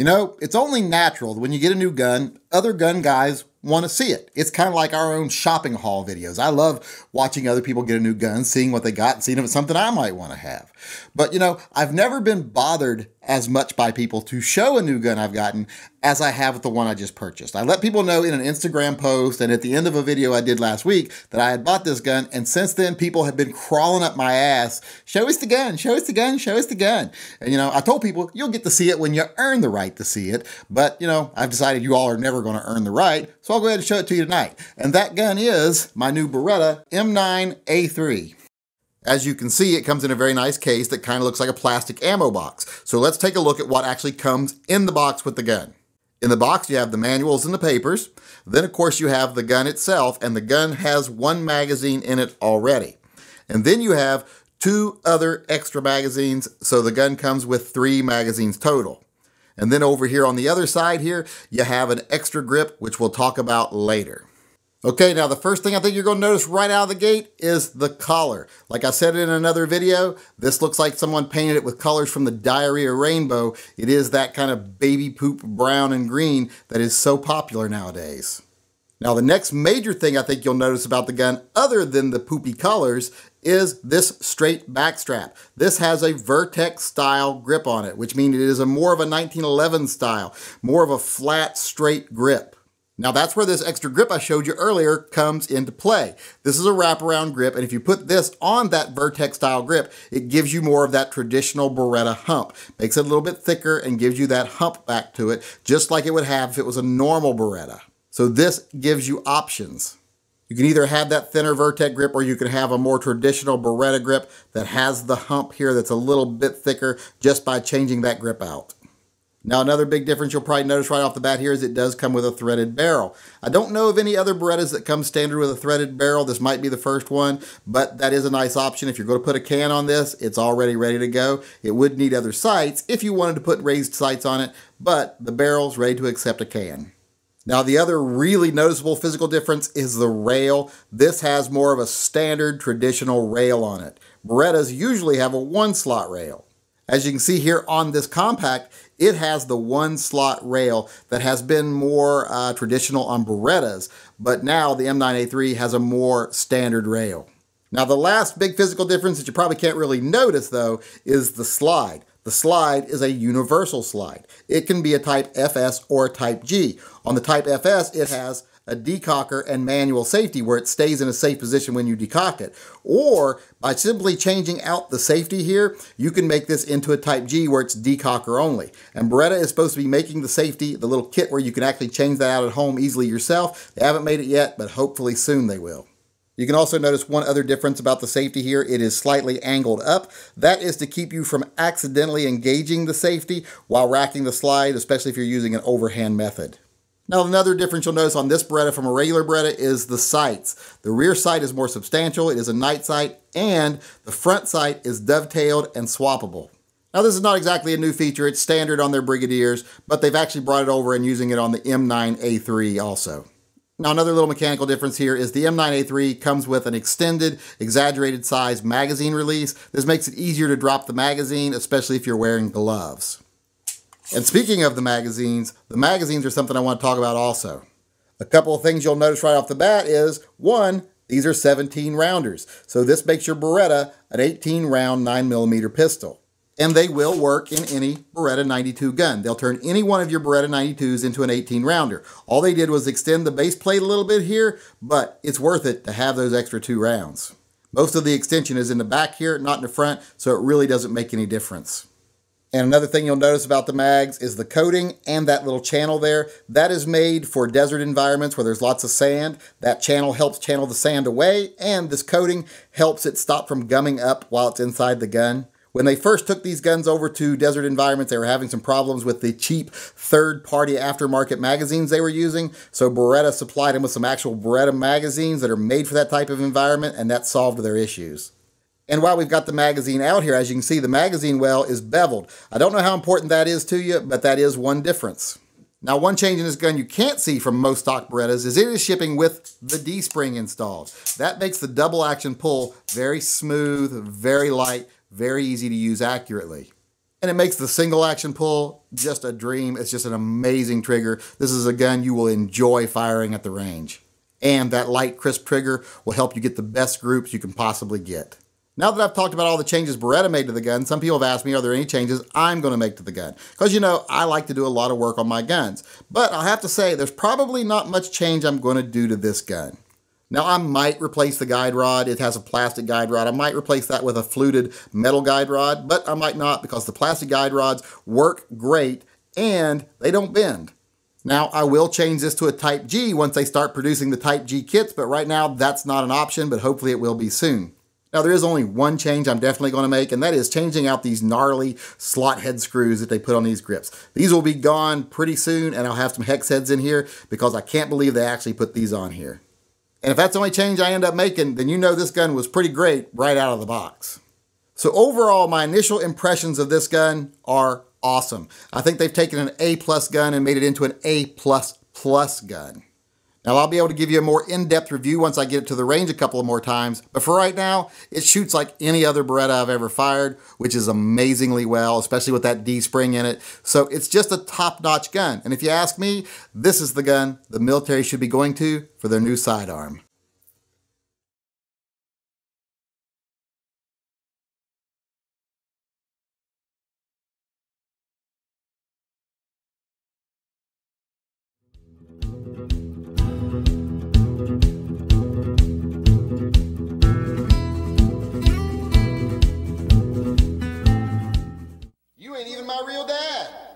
You know, it's only natural that when you get a new gun, other gun guys want to see it. It's kind of like our own shopping haul videos. I love watching other people get a new gun, seeing what they got, and seeing if it's something I might want to have. But, you know, I've never been bothered as much by people to show a new gun I've gotten as I have with the one I just purchased. I let people know in an Instagram post and at the end of a video I did last week that I had bought this gun, and since then people have been crawling up my ass, show us the gun, show us the gun, show us the gun. And, you know, I told people, you'll get to see it when you earn the right to see it, but, you know, I've decided you all are never going to earn the right, so I'll go ahead and show it to you tonight. And that gun is my new Beretta M9A3. As you can see, it comes in a very nice case that kind of looks like a plastic ammo box. So let's take a look at what actually comes in the box with the gun. In the box, you have the manuals and the papers. Then, of course, you have the gun itself, and the gun has one magazine in it already. And then you have two other extra magazines, so the gun comes with three magazines total. And then over here on the other side here, you have an extra grip, which we'll talk about later. Okay, now the first thing I think you're going to notice right out of the gate is the collar. Like I said in another video, this looks like someone painted it with colors from the Diarrhea Rainbow. It is that kind of baby poop brown and green that is so popular nowadays. Now the next major thing I think you'll notice about the gun, other than the poopy colors, is this straight back strap. This has a Vertec style grip on it, which means it is more of a 1911 style, more of a flat, straight grip. Now that's where this extra grip I showed you earlier comes into play. This is a wraparound grip, and if you put this on that Vertec style grip, it gives you more of that traditional Beretta hump. Makes it a little bit thicker and gives you that hump back to it, just like it would have if it was a normal Beretta. So this gives you options. You can either have that thinner Vertec grip, or you can have a more traditional Beretta grip that has the hump here that's a little bit thicker, just by changing that grip out. Now, another big difference you'll probably notice right off the bat here is it does come with a threaded barrel. I don't know of any other Berettas that come standard with a threaded barrel. This might be the first one, but that is a nice option. If you're going to put a can on this, it's already ready to go. It would need other sights if you wanted to put raised sights on it, but the barrel's ready to accept a can. Now, the other really noticeable physical difference is the rail. This has more of a standard traditional rail on it. Berettas usually have a one-slot rail. As you can see here on this compact, it has the one-slot rail that has been more traditional on Berettas, but now the M9A3 has a more standard rail. Now, the last big physical difference that you probably can't really notice, though, is the slide. The slide is a universal slide. It can be a Type FS or a Type G. On the Type FS, it has a decocker and manual safety where it stays in a safe position when you decock it. Or by simply changing out the safety here, you can make this into a Type G where it's decocker only. And Beretta is supposed to be making the safety, the little kit where you can actually change that out at home easily yourself. They haven't made it yet, but hopefully soon they will. You can also notice one other difference about the safety here. It is slightly angled up. That is to keep you from accidentally engaging the safety while racking the slide, especially if you're using an overhand method. Now, another difference you'll notice on this Beretta from a regular Beretta is the sights. The rear sight is more substantial, it is a night sight, and the front sight is dovetailed and swappable. Now, this is not exactly a new feature, it's standard on their Brigadiers, but they've actually brought it over and using it on the M9A3 also. Now, another little mechanical difference here is the M9A3 comes with an extended, exaggerated size magazine release. This makes it easier to drop the magazine, especially if you're wearing gloves. And speaking of the magazines are something I want to talk about also. A couple of things you'll notice right off the bat is, one, these are 17 rounders. So this makes your Beretta an 18 round 9mm pistol. And they will work in any Beretta 92 gun. They'll turn any one of your Beretta 92s into an 18 rounder. All they did was extend the base plate a little bit here, but it's worth it to have those extra 2 rounds. Most of the extension is in the back here, not in the front, so it really doesn't make any difference. And another thing you'll notice about the mags is the coating and that little channel there. That is made for desert environments where there's lots of sand. That channel helps channel the sand away, and this coating helps it stop from gumming up while it's inside the gun. When they first took these guns over to desert environments, they were having some problems with the cheap third-party aftermarket magazines they were using. So Beretta supplied them with some actual Beretta magazines that are made for that type of environment, and that solved their issues. And while we've got the magazine out here, as you can see, the magazine well is beveled. I don't know how important that is to you, but that is one difference. Now, one change in this gun you can't see from most stock Berettas is it is shipping with the D-spring installed. That makes the double action pull very smooth, very light, very easy to use accurately. and it makes the single action pull just a dream. It's just an amazing trigger. This is a gun you will enjoy firing at the range. And that light, crisp trigger will help you get the best groups you can possibly get. Now that I've talked about all the changes Beretta made to the gun, some people have asked me, are there any changes I'm going to make to the gun? Because, you know, I like to do a lot of work on my guns. But I have to say, there's probably not much change I'm going to do to this gun. Now, I might replace the guide rod. It has a plastic guide rod. I might replace that with a fluted metal guide rod, but I might not, because the plastic guide rods work great and they don't bend. Now, I will change this to a Type G once they start producing the Type G kits, but right now that's not an option, but hopefully it will be soon. Now, there is only one change I'm definitely going to make, and that is changing out these gnarly slot head screws that they put on these grips. These will be gone pretty soon, and I'll have some hex heads in here because I can't believe they actually put these on here. And if that's the only change I end up making, then you know this gun was pretty great right out of the box. So overall, my initial impressions of this gun are awesome. I think they've taken an A+ gun and made it into an A++ gun. Now, I'll be able to give you a more in-depth review once I get it to the range a couple of more times, but for right now, it shoots like any other Beretta I've ever fired, which is amazingly well, especially with that D-spring in it. So it's just a top-notch gun, and if you ask me, this is the gun the military should be going to for their new sidearm. You ain't even my real dad.